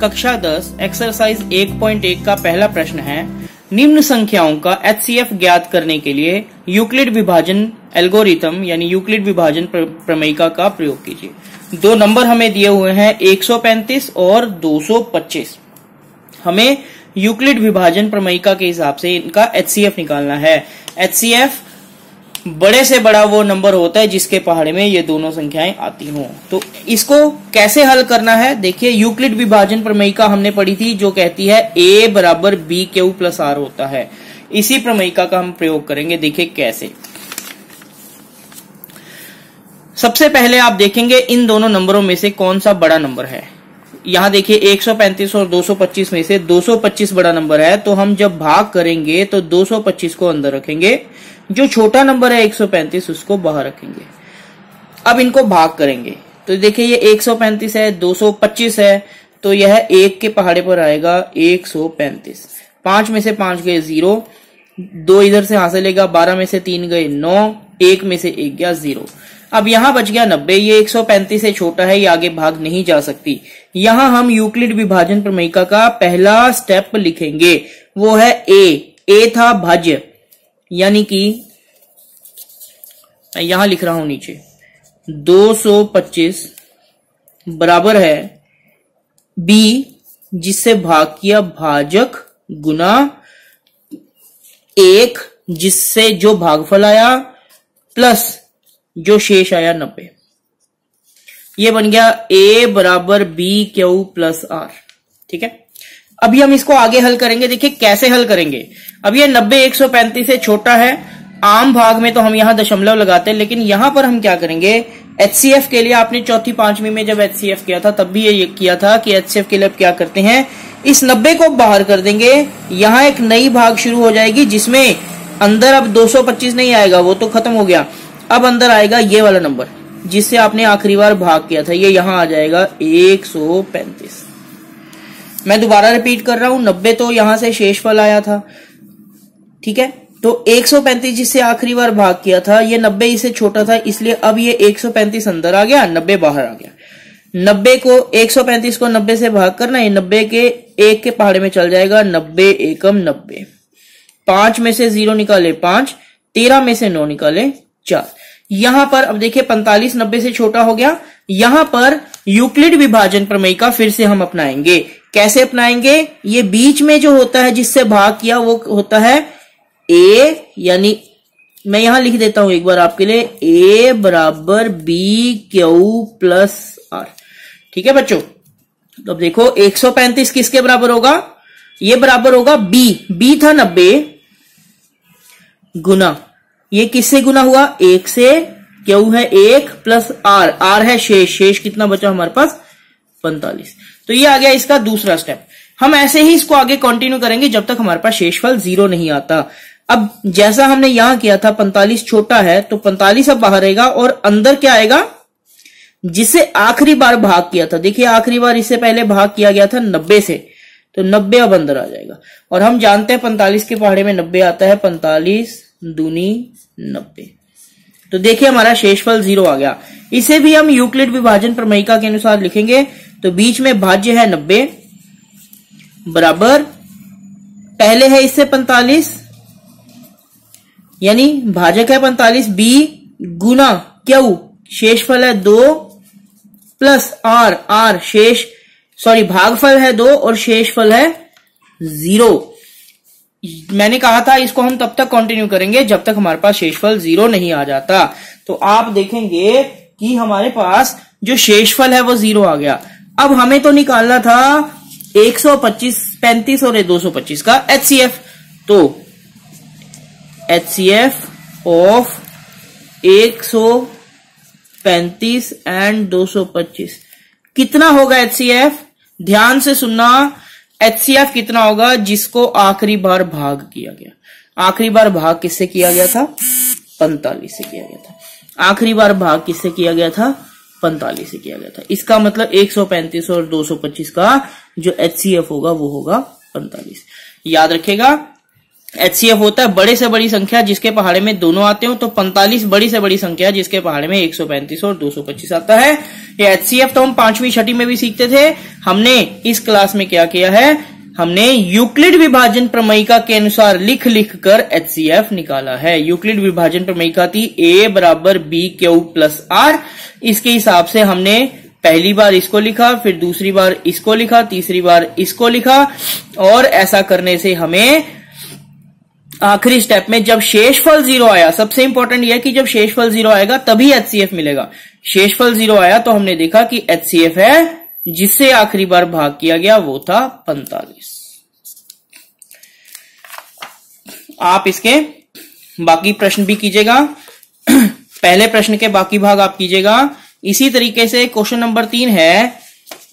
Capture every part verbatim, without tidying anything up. कक्षा दस एक्सरसाइज एक पॉइंट एक का पहला प्रश्न है, निम्न संख्याओं का एच सी एफ ज्ञात करने के लिए यूक्लिड विभाजन एल्गोरिथम यानी यूक्लिड विभाजन प्रमयिका का प्रयोग कीजिए। दो नंबर हमें दिए हुए हैं एक सौ पैंतीस और दो सौ पच्चीस। हमें यूक्लिड विभाजन प्रमयिका के हिसाब से इनका एच सी एफ निकालना है। एच सी एफ बड़े से बड़ा वो नंबर होता है जिसके पहाड़े में ये दोनों संख्याएं आती हों। तो इसको कैसे हल करना है, देखिए यूक्लिड विभाजन प्रमयिका हमने पढ़ी थी जो कहती है a बराबर बी क्यू प्लस आर होता है। इसी प्रमयिका का हम प्रयोग करेंगे। देखिए कैसे, सबसे पहले आप देखेंगे इन दोनों नंबरों में से कौन सा बड़ा नंबर है। यहाँ देखिए एक सौ पैंतीस और दो सौ पच्चीस में से दो सौ पच्चीस बड़ा नंबर है, तो हम जब भाग करेंगे तो दो सौ पच्चीस को अंदर रखेंगे, जो छोटा नंबर है एक सौ पैंतीस उसको बाहर रखेंगे। अब इनको भाग करेंगे तो देखिए ये एक सौ पैंतीस है, दो सौ पच्चीस है, तो यह एक के पहाड़े पर आएगा एक सौ पैंतीस। पांच में से पांच गए जीरो, दो इधर से हासिल लेगा, बारह में से तीन गए नौ, एक में से एक गया जीरो। अब यहाँ बच गया नब्बे। ये एक सौ पैंतीस से छोटा है, ये आगे भाग नहीं जा सकती। यहाँ हम यूक्लिड विभाजन प्रमयिका का पहला स्टेप लिखेंगे, वो है ए। ए था भाज्य, यानी कि यहां लिख रहा हूं नीचे दो सौ पच्चीस बराबर है बी जिससे भाग किया भाजक गुना एक जिससे जो भागफल आया प्लस जो शेष आया नब्बे। ये बन गया ए बराबर बी क्यू प्लस आर। ठीक है, अभी हम इसको आगे हल करेंगे। देखिए कैसे हल करेंगे। अब ये नब्बे एक सौ पैंतीस से छोटा है, आम भाग में तो हम यहां दशमलव लगाते हैं, लेकिन यहां पर हम क्या करेंगे, एच सी एफ के लिए आपने चौथी पांचवी में जब एच सी एफ किया था तब भी ये किया था कि एच सी एफ के लिए अब क्या करते हैं, इस नब्बे को बाहर कर देंगे, यहां एक नई भाग शुरू हो जाएगी जिसमें अंदर अब दो सौ पच्चीस नहीं आएगा, वो तो खत्म हो गया। अब अंदर आएगा ये वाला नंबर जिससे आपने आखिरी बार भाग किया था, ये यहां आ जाएगा एक सौ पैंतीस। मैं दोबारा रिपीट कर रहा हूं, नब्बे तो यहां से शेष फल आया था, ठीक है, तो एक सौ पैंतीस जिससे आखिरी बार भाग किया था, ये नब्बे इससे छोटा था, इसलिए अब ये एक सौ पैंतीस अंदर आ गया, नब्बे बाहर आ गया। नब्बे को एक सौ पैंतीस को नब्बे से भाग करना, ये नब्बे के एक के पहाड़े में चल जाएगा, नब्बे एकम नब्बे। पांच में से जीरो निकाले पांच, तेरह में से नौ निकाले चार। यहां पर अब देखिए पैंतालीस नब्बे से छोटा हो गया। यहां पर यूक्लिड विभाजन प्रमयिका फिर से हम अपनाएंगे। कैसे अपनाएंगे, ये बीच में जो होता है जिससे भाग किया वो होता है ए, यानी मैं यहां लिख देता हूं एक बार आपके लिए, ए बराबर बी क्यू प्लस आर। ठीक है बच्चों, तो अब देखो एक सौ पैंतीस किसके बराबर होगा, ये बराबर होगा बी, बी था नब्बे गुना, ये किससे गुना हुआ एक से, क्यू है एक प्लस आर, आर है शेष, शेष कितना बचा हमारे पास पैंतालीस। तो ये आ गया इसका दूसरा स्टेप। हम ऐसे ही इसको आगे कंटिन्यू करेंगे जब तक हमारे पास शेषफल जीरो नहीं आता। अब जैसा हमने यहां किया था पैंतालीस छोटा है तो पैंतालीस अब बाहर आएगा और अंदर क्या आएगा, जिसे आखिरी बार भाग किया था, देखिए आखिरी बार इससे पहले भाग किया गया था नब्बे से, तो नब्बे अब अंदर आ जाएगा। और हम जानते हैं पैंतालीस के पहाड़े में नब्बे आता है, पैंतालीस दूनी नब्बे। तो देखिए हमारा शेषफल जीरो आ गया। इसे भी हम यूक्लिड विभाजन प्रमयिका के अनुसार लिखेंगे। तो बीच में भाज्य है नब्बे बराबर, पहले है इससे पैंतालीस यानी भाजक है पैंतालीस, बी गुना क्यू शेषफल है दो प्लस आर, आर शेष सॉरी भागफल है दो और शेषफल है जीरो। मैंने कहा था इसको हम तब तक कंटिन्यू करेंगे जब तक हमारे पास शेषफल जीरो नहीं आ जाता। तो आप देखेंगे कि हमारे पास जो शेषफल है वो जीरो आ गया। अब हमें तो निकालना था एक सौ पच्चीस, पैंतीस और दो सौ पच्चीस का एच सी एफ। तो एच सी एफ ऑफ एक सौ पैंतीस एंड दो सौ पच्चीस कितना होगा एच सी एफ, ध्यान से सुनना, एच सी एफ कितना होगा जिसको आखिरी बार भाग किया गया। आखिरी बार भाग किससे किया गया था, पैंतालीस से किया गया था। आखिरी बार भाग किससे किया गया था, पैंतालीस से किया गया था। इसका मतलब एक सौ पैंतीस और दो सौ पच्चीस का जो एच सी एफ होगा वो होगा पैंतालीस। याद रखिएगा एचसीएफ होता है बड़े से बड़ी संख्या जिसके पहाड़े में दोनों आते हो, तो पैंतालीस बड़ी से बड़ी संख्या जिसके पहाड़े में एक सौ पैंतीस और दो सौ पच्चीस आता है। ये एचसीएफ तो हम पांचवी छठी में भी सीखते थे। हमने इस क्लास में क्या किया है, हमने यूक्लिड विभाजन प्रमयिका के अनुसार लिख लिख कर एचसीएफ निकाला है। यूक्लिड विभाजन प्रमयिका थी ए बराबर बी क्यू प्लस आर, इसके हिसाब से हमने पहली बार इसको लिखा, फिर दूसरी बार इसको लिखा, तीसरी बार इसको लिखा, और ऐसा करने से हमें आखिरी स्टेप में जब शेषफल जीरो आया, सबसे इंपॉर्टेंट यह है कि जब शेषफल जीरो आएगा तभी एचसीएफ मिलेगा। शेषफल जीरो आया तो हमने देखा कि एचसीएफ है जिससे आखिरी बार भाग किया गया वो था पैंतालीस। आप इसके बाकी प्रश्न भी कीजिएगा, पहले प्रश्न के बाकी भाग आप कीजिएगा। इसी तरीके से क्वेश्चन नंबर तीन है,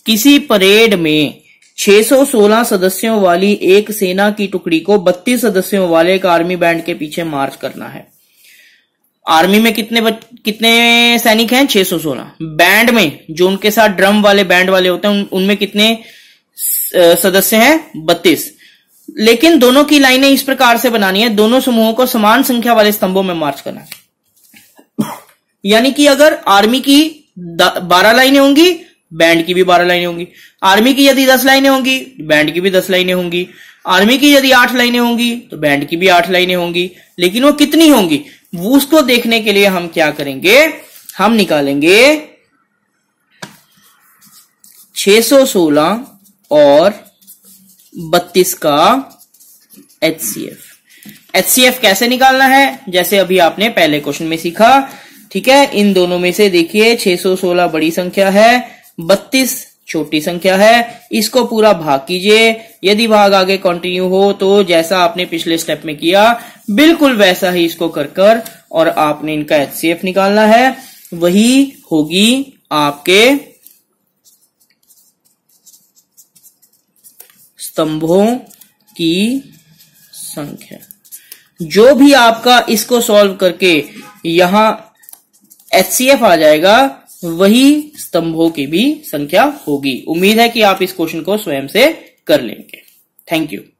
किसी परेड में छह सौ सोलह सदस्यों वाली एक सेना की टुकड़ी को बत्तीस सदस्यों वाले एक आर्मी बैंड के पीछे मार्च करना है। आर्मी में कितने बच, कितने सैनिक हैं? छह सौ सोलह। बैंड में जो उनके साथ ड्रम वाले बैंड वाले होते हैं उन, उनमें कितने सदस्य हैं? बत्तीस। लेकिन दोनों की लाइनें इस प्रकार से बनानी है, दोनों समूहों को समान संख्या वाले स्तंभों में मार्च करना है। यानी कि अगर आर्मी की बारह लाइनें होंगी, बैंड की भी बारह लाइनें होंगी। आर्मी की यदि दस लाइनें होंगी, बैंड की भी दस लाइनें होंगी। आर्मी की यदि आठ लाइनें होंगी तो बैंड की भी आठ लाइनें होंगी। लेकिन वो कितनी होंगी वो उसको देखने के लिए हम क्या करेंगे, हम निकालेंगे छह सौ सोलह और बत्तीस का एचसीएफ। एचसीएफ कैसे निकालना है, जैसे अभी आपने पहले क्वेश्चन में सीखा, ठीक है। इन दोनों में से देखिए छह सौ सोलह बड़ी संख्या है, बत्तीस छोटी संख्या है, इसको पूरा भाग कीजिए। यदि भाग आगे कंटिन्यू हो तो जैसा आपने पिछले स्टेप में किया बिल्कुल वैसा ही इसको कर कर और आपने इनका एचसीएफ निकालना है। वही होगी आपके स्तंभों की संख्या। जो भी आपका इसको सॉल्व करके यहां एचसीएफ आ जाएगा वही स्तंभों की भी संख्या होगी। उम्मीद है कि आप इस क्वेश्चन को स्वयं से कर लेंगे। Thank you.